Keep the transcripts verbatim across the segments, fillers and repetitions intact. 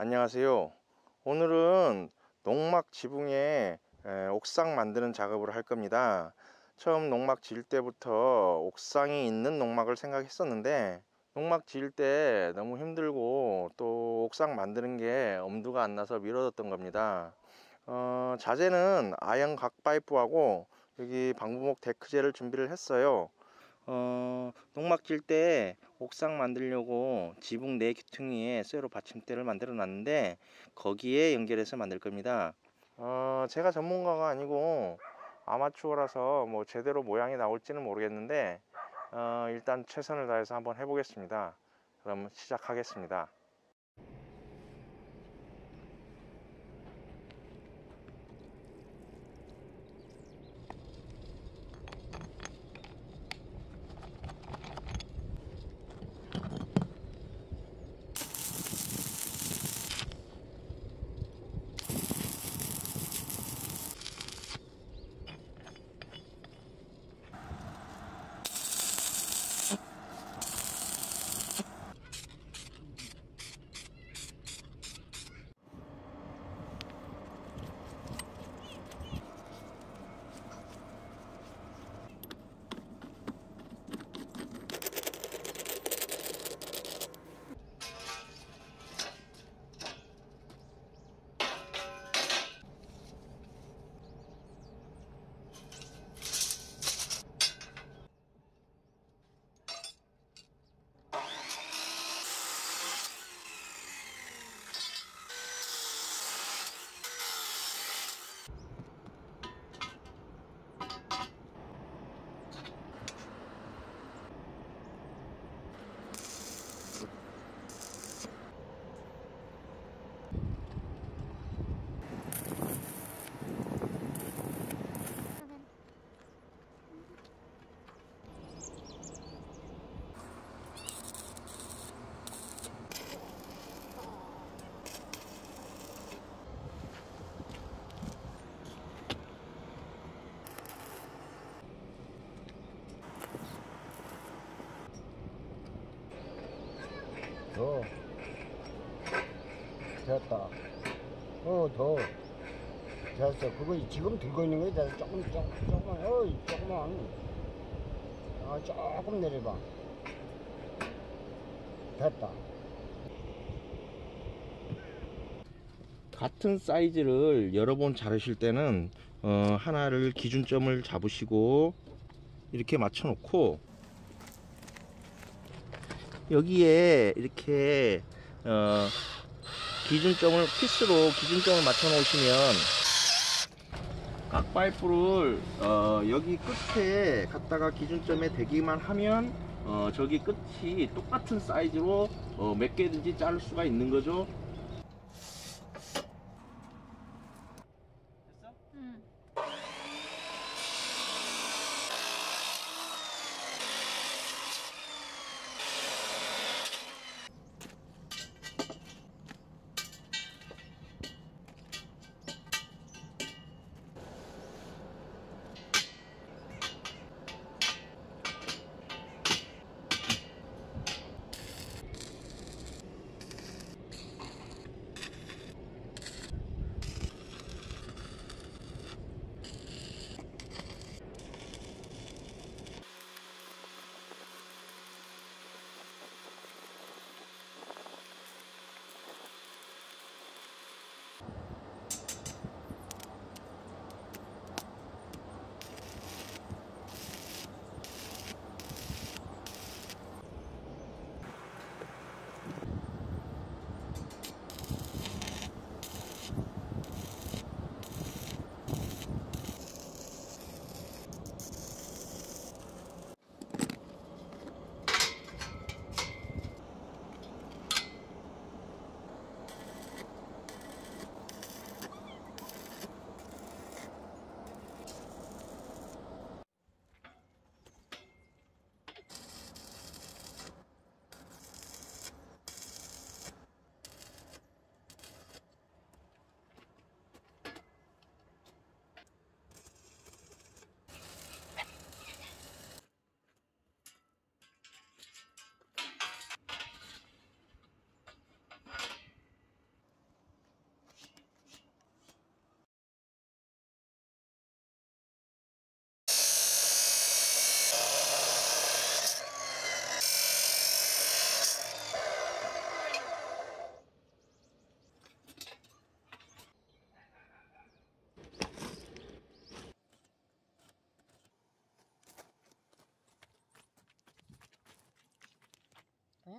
안녕하세요. 오늘은 농막 지붕에 옥상 만드는 작업을 할 겁니다. 처음 농막 지을 때부터 옥상이 있는 농막을 생각했었는데 농막 지을 때 너무 힘들고 또 옥상 만드는 게 엄두가 안 나서 미뤄졌던 겁니다. 어, 자재는 아연 각 파이프하고 여기 방부목 데크재를 준비를 했어요. 어, 농막 질 때 옥상 만들려고 지붕 네 귀퉁이에 쇠로 받침대를 만들어 놨는데 거기에 연결해서 만들 겁니다. 어, 제가 전문가가 아니고 아마추어라서 뭐 제대로 모양이 나올지는 모르겠는데 어, 일단 최선을 다해서 한번 해보겠습니다. 그럼 시작하겠습니다. 더 됐다. 어, 더 됐어. 그거 지금 들고 있는 거에 대해서 조금, 조금, 조금만, 어이, 조금만. 아, 조금 내려봐. 됐다. 같은 사이즈를 여러 번 자르실 때는 어, 하나를 기준점을 잡으시고 이렇게 맞춰 놓고 여기에 이렇게 어 기준점을 피스로 기준점을 맞춰 놓으시면 각 파이프를 어 여기 끝에 갖다가 기준점에 대기만 하면 어 저기 끝이 똑같은 사이즈로 어 몇 개든지 자를 수가 있는 거죠.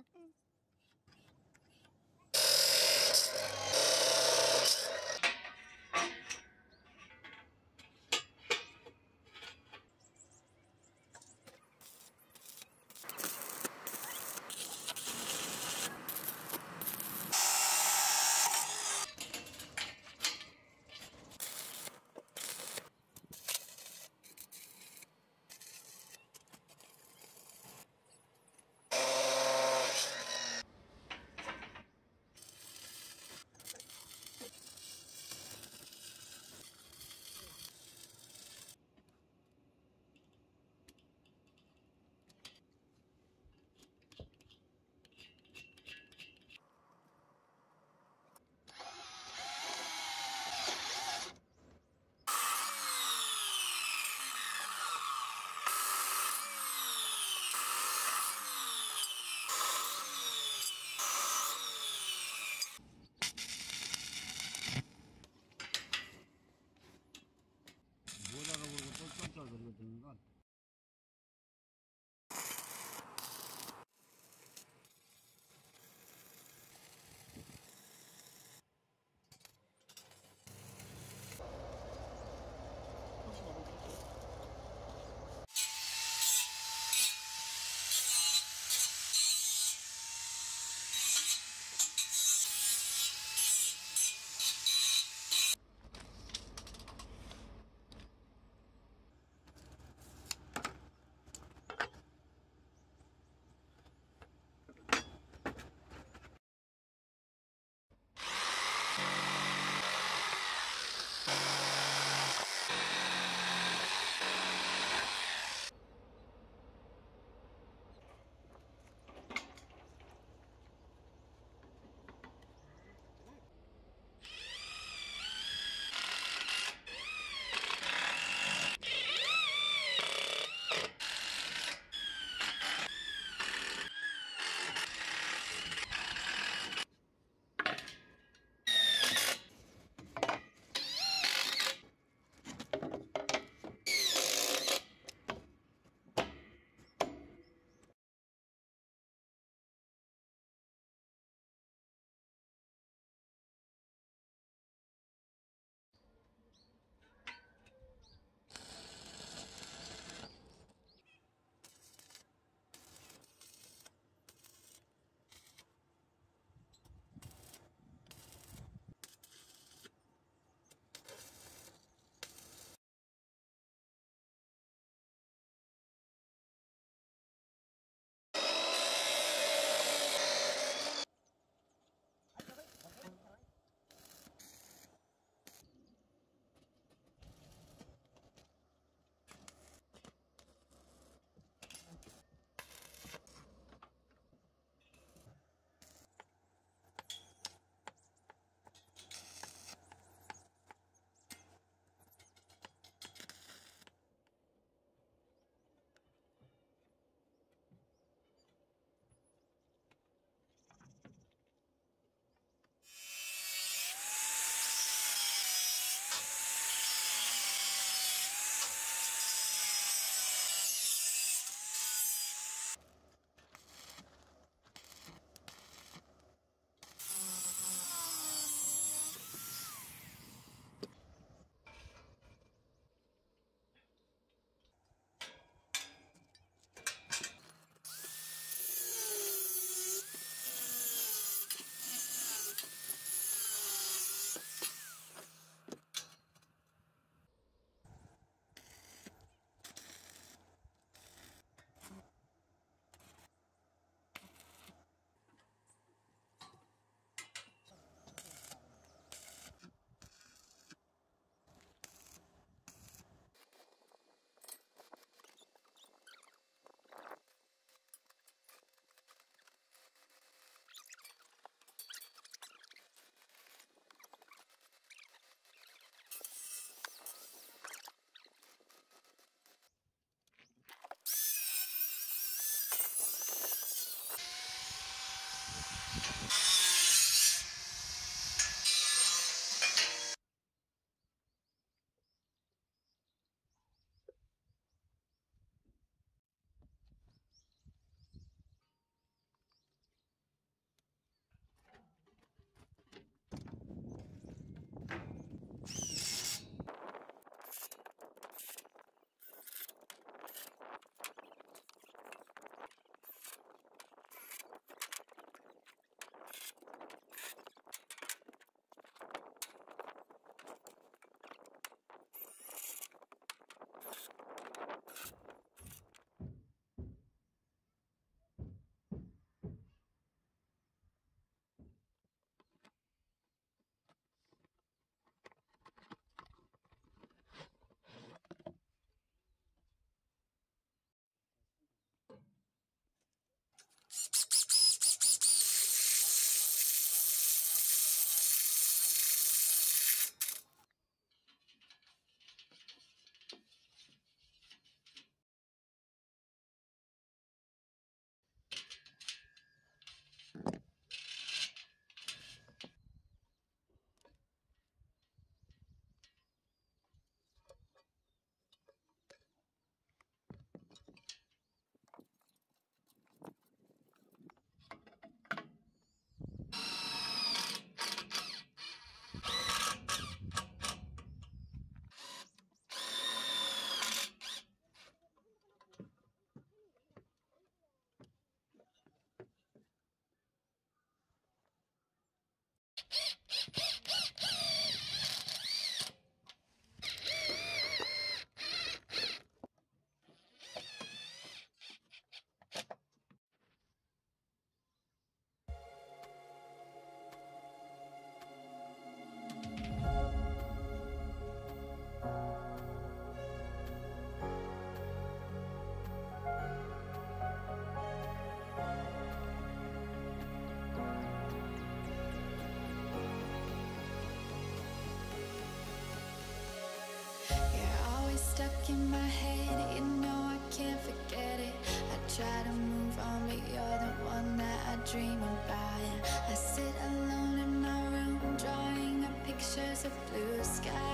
거야? 응. a blue sky.